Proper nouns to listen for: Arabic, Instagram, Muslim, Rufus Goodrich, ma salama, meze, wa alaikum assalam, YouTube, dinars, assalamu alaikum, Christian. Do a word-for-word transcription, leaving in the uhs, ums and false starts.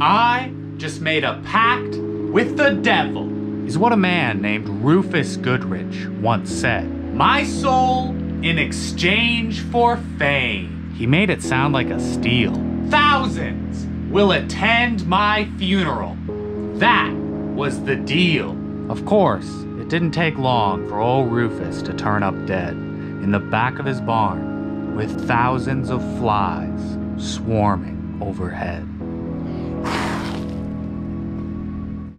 I just made a pact with the devil, is what a man named Rufus Goodrich once said. My soul in exchange for fame. He made it sound like a steal. Thousands will attend my funeral. That was the deal. Of course, it didn't take long for old Rufus to turn up dead in the back of his barn with thousands of flies swarming overhead.